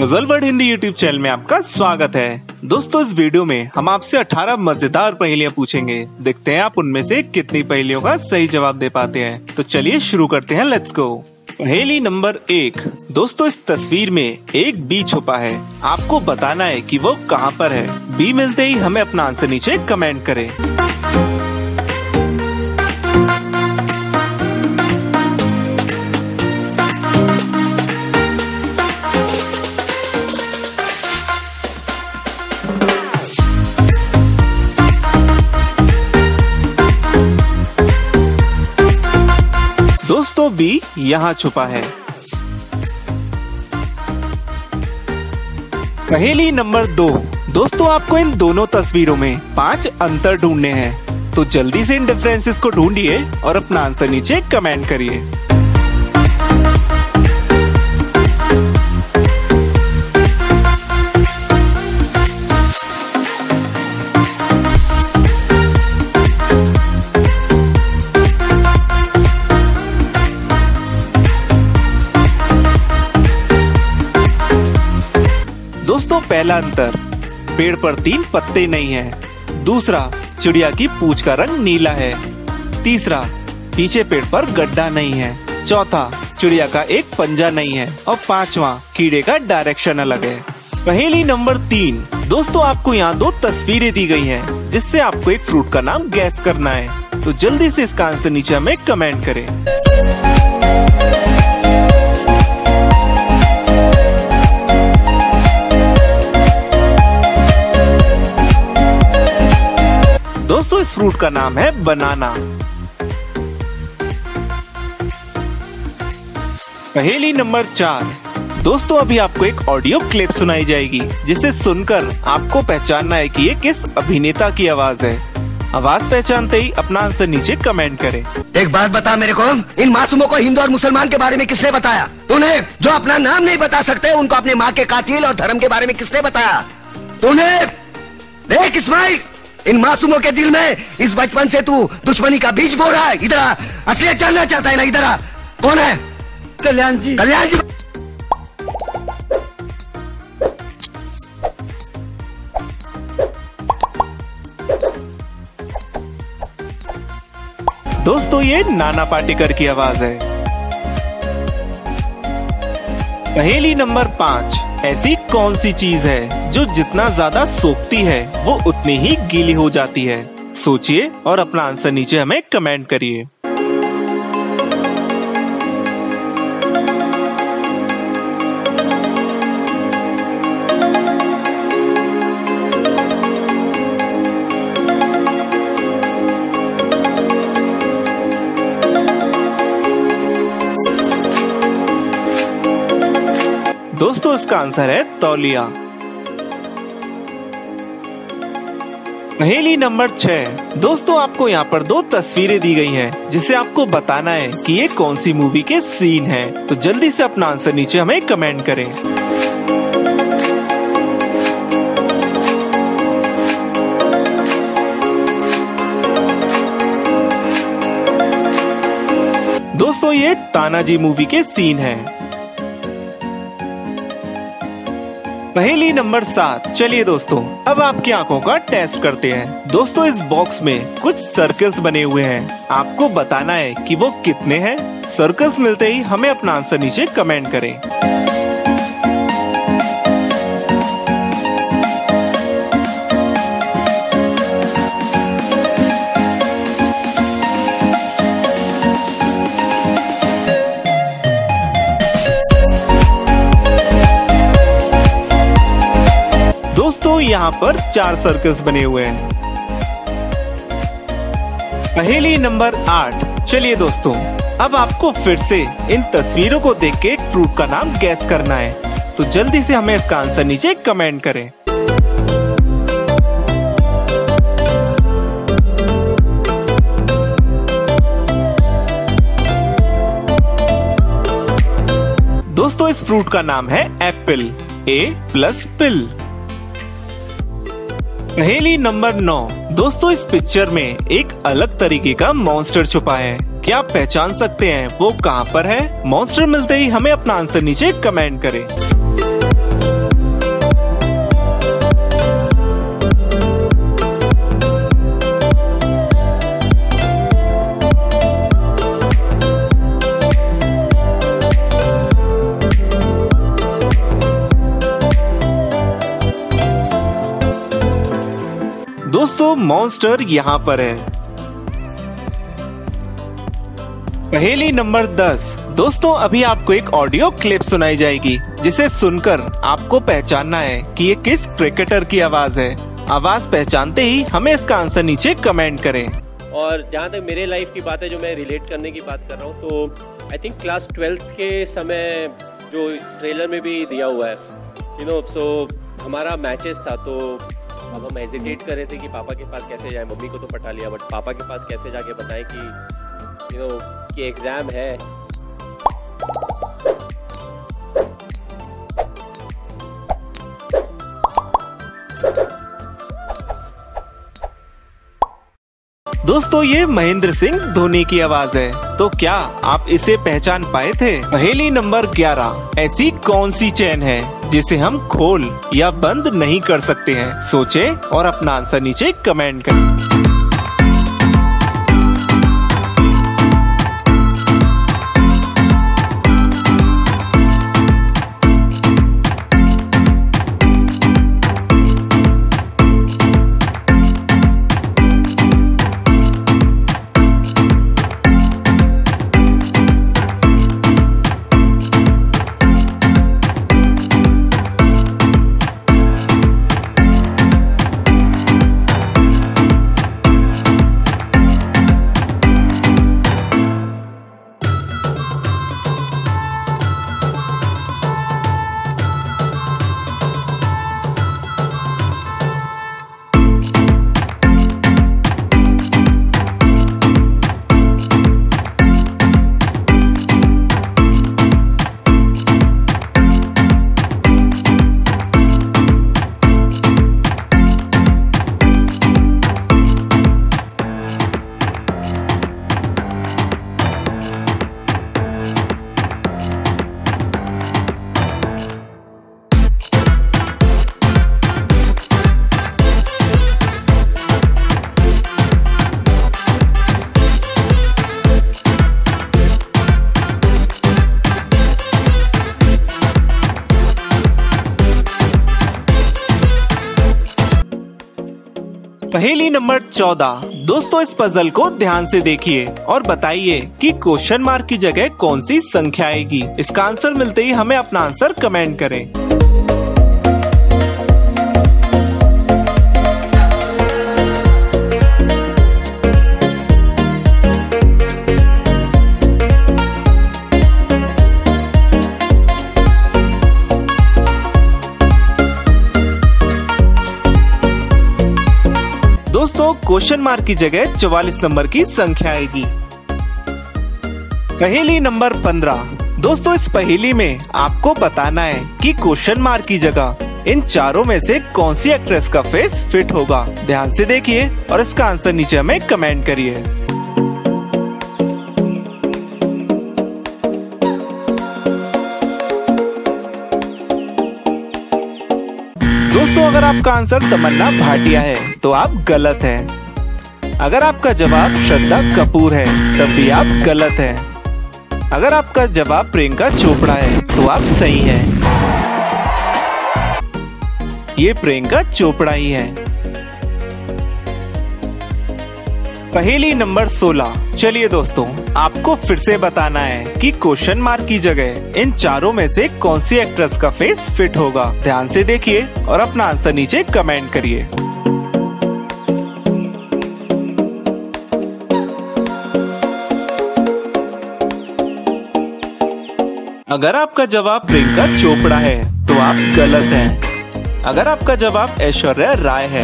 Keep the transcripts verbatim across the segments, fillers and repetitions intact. मजलवर्ड Hindi YouTube channel में आपका स्वागत है। दोस्तों, इस वीडियो में हम आपसे अठारह मजेदार पहेलियां पूछेंगे। देखते हैं आप उनमें से कितनी पहेलियों का सही जवाब दे पाते हैं। तो चलिए शुरू करते हैं, लेट्स गो। पहेली नंबर एक। दोस्तों, इस तस्वीर में एक बी छुपा है, आपको बताना है कि वो कहाँ पर है। बी मिलते ही हमें अपना आंसर नीचे कमेंट करें। बी यहाँ छुपा है। पहेली नंबर दो। दोस्तों, आपको इन दोनों तस्वीरों में पांच अंतर ढूंढने हैं, तो जल्दी से इन डिफरेंसेस को ढूंढिए और अपना आंसर नीचे कमेंट करिए। दोस्तों, पहला अंतर, पेड़ पर तीन पत्ते नहीं हैं। दूसरा, चिड़िया की पूंछ का रंग नीला है। तीसरा, पीछे पेड़ पर गड्ढा नहीं है। चौथा, चिड़िया का एक पंजा नहीं है। और पांचवा, कीड़े का डायरेक्शन अलग है। पहेली नंबर तीन। दोस्तों, आपको यहाँ दो तस्वीरें दी गई हैं, जिससे आपको एक फ्रूट का नाम गैस करना है। तो जल्दी से इसका आंसर नीचे हमें कमेंट करें। दोस्तों, इस फ्रूट का नाम है बनाना। पहेली नंबर चार। दोस्तों, अभी आपको एक ऑडियो क्लिप सुनाई जाएगी, जिसे सुनकर आपको पहचानना है कि ये किस अभिनेता की आवाज है। आवाज पहचानते ही अपना आंसर नीचे कमेंट करें। एक बात बता मेरे को, इन मासूमों को हिंदू और मुसलमान के बारे में किसने बताया? उन्हें जो अपना नाम नहीं बता सकते, उनको अपने माँ के कातिल और धर्म के बारे में किसने बताया? उन्हें देख इस्माइल, इन मासूमों के दिल में इस बचपन से तू दुश्मनी का बीज बो रहा है। इधर आ, असलियत जानना चाहता है ना, इधर आ। कौन है? कल्याण जी। कल्याण जी। दोस्तों, ये नाना पाटेकर की आवाज है। पहेली नंबर पांच। ऐसी कौन सी चीज है जो जितना ज्यादा सोखती है वो उतनी ही गीली हो जाती है? सोचिए और अपना आंसर नीचे हमें कमेंट करिए। दोस्तों, इसका आंसर है तौलिया। पहेली नंबर छह। दोस्तों, आपको यहाँ पर दो तस्वीरें दी गई हैं, जिसे आपको बताना है कि ये कौन सी मूवी के सीन हैं। तो जल्दी से अपना आंसर नीचे हमें कमेंट करें। दोस्तों, ये तानाजी मूवी के सीन हैं। पहेली नंबर सात। चलिए दोस्तों, अब आपकी आंखों का टेस्ट करते हैं। दोस्तों, इस बॉक्स में कुछ सर्कल्स बने हुए हैं, आपको बताना है कि वो कितने हैं। सर्कल्स मिलते ही हमें अपना आंसर नीचे कमेंट करें। दोस्तों, यहाँ पर चार सर्कल्स बने हुए हैं। पहेली नंबर आठ। चलिए दोस्तों, अब आपको फिर से इन तस्वीरों को देख के एक फ्रूट का नाम गैस करना है। तो जल्दी से हमें इसका आंसर नीचे कमेंट करें। दोस्तों, इस फ्रूट का नाम है एप्पल। ए प्लस पिल। पहेली नंबर नौ। दोस्तों, इस पिक्चर में एक अलग तरीके का मॉन्स्टर छुपा है, क्या आप पहचान सकते हैं वो कहाँ पर है? मॉन्स्टर मिलते ही हमें अपना आंसर नीचे कमेंट करें। दोस्तों मॉन्स्टर यहाँ पर है। पहेली नंबर दस। दोस्तों अभी आपको एक ऑडियो क्लिप सुनाई जाएगी जिसे सुनकर आपको पहचानना है कि ये किस क्रिकेटर की आवाज है। आवाज पहचानते ही हमें इसका आंसर नीचे कमेंट करें। और जहाँ तक मेरे लाइफ की बात है, जो मैं रिलेट करने की बात कर रहा हूँ, तो आई थिंक क्लास ट्वेल्थ के समय, जो ट्रेलर में भी दिया हुआ है, यू नो, सो हमारा मैचेस था, तो अब हम हेजिटेट कर रहे थे कि पापा के पास कैसे जाए। मम्मी को तो पटा लिया, बट पापा के पास कैसे जाके बताएं कि यू नो कि एग्जाम है। दोस्तों ये महेंद्र सिंह धोनी की आवाज है। तो क्या आप इसे पहचान पाए थे? पहेली नंबर ग्यारह। ऐसी कौन सी चैन है जिसे हम खोल या बंद नहीं कर सकते हैं? सोचें और अपना आंसर नीचे कमेंट करें। पहेली नंबर चौदह। दोस्तों इस पजल को ध्यान से देखिए और बताइए कि क्वेश्चन मार्क की जगह कौन सी संख्या आएगी। इसका आंसर मिलते ही हमें अपना आंसर कमेंट करें। दोस्तों क्वेश्चन मार्क की जगह चौवालीस नंबर की संख्या आएगी। पहेली नंबर पंद्रह। दोस्तों इस पहेली में आपको बताना है कि क्वेश्चन मार्क की जगह इन चारों में से कौन सी एक्ट्रेस का फेस फिट होगा। ध्यान से देखिए और इसका आंसर नीचे हमें कमेंट करिए। दोस्तों अगर आपका आंसर तमन्ना भाटिया है तो आप गलत हैं। अगर आपका जवाब श्रद्धा कपूर है तब भी आप गलत हैं। अगर आपका जवाब प्रियंका चोपड़ा है तो आप सही हैं। ये प्रियंका चोपड़ा ही हैं। पहेली नंबर सोलह। चलिए दोस्तों आपको फिर से बताना है कि क्वेश्चन मार्क की जगह इन चारों में से कौन सी एक्ट्रेस का फेस फिट होगा। ध्यान से देखिए और अपना आंसर नीचे कमेंट करिए। अगर आपका जवाब प्रियंका चोपड़ा है तो आप गलत हैं। अगर आपका जवाब ऐश्वर्या राय है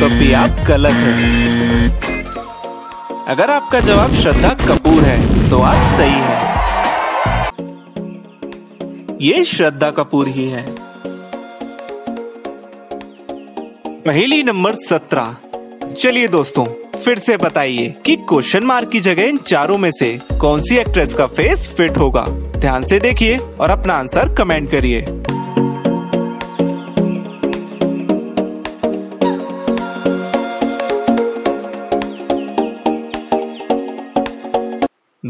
तो भी आप गलत हैं। अगर आपका जवाब श्रद्धा कपूर है तो आप सही हैं। ये श्रद्धा कपूर ही है। पहेली नंबर सत्रह। चलिए दोस्तों फिर से बताइए कि क्वेश्चन मार्क की जगह इन चारों में से कौन सी एक्ट्रेस का फेस फिट होगा। ध्यान से देखिए और अपना आंसर कमेंट करिए।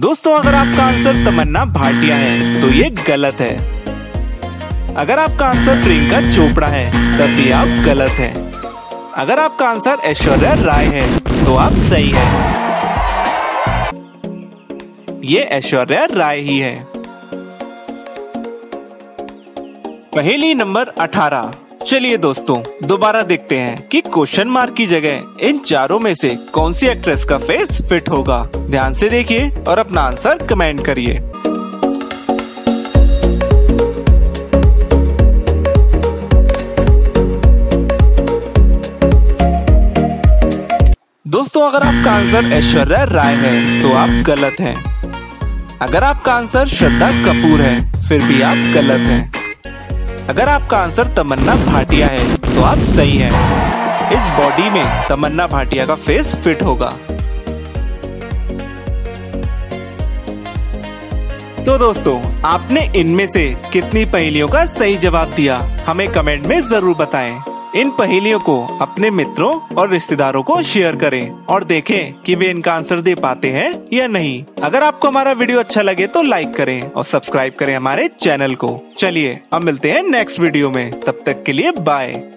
दोस्तों अगर आपका आंसर तमन्ना भाटिया है तो ये गलत है। अगर आपका आंसर प्रियंका चोपड़ा है तब भी आप गलत हैं। अगर आपका आंसर ऐश्वर्या राय है तो आप सही हैं। ये ऐश्वर्या राय ही है। पहेली नंबर अठारह। चलिए दोस्तों दोबारा देखते हैं कि क्वेश्चन मार्क की जगह इन चारों में से कौन सी एक्ट्रेस का फेस फिट होगा। ध्यान से देखिए और अपना आंसर कमेंट करिए। दोस्तों अगर आपका आंसर ऐश्वर्या राय है तो आप गलत हैं। अगर आपका आंसर श्रद्धा कपूर है फिर भी आप गलत हैं। अगर आपका आंसर तमन्ना भाटिया है तो आप सही हैं। इस बॉडी में तमन्ना भाटिया का फेस फिट होगा। तो दोस्तों आपने इनमें से कितनी पहेलियों का सही जवाब दिया हमें कमेंट में जरूर बताएं। इन पहेलियों को अपने मित्रों और रिश्तेदारों को शेयर करें और देखें कि वे इनका आंसर दे पाते हैं या नहीं। अगर आपको हमारा वीडियो अच्छा लगे तो लाइक करें और सब्सक्राइब करें हमारे चैनल को। चलिए अब मिलते हैं नेक्स्ट वीडियो में, तब तक के लिए बाय।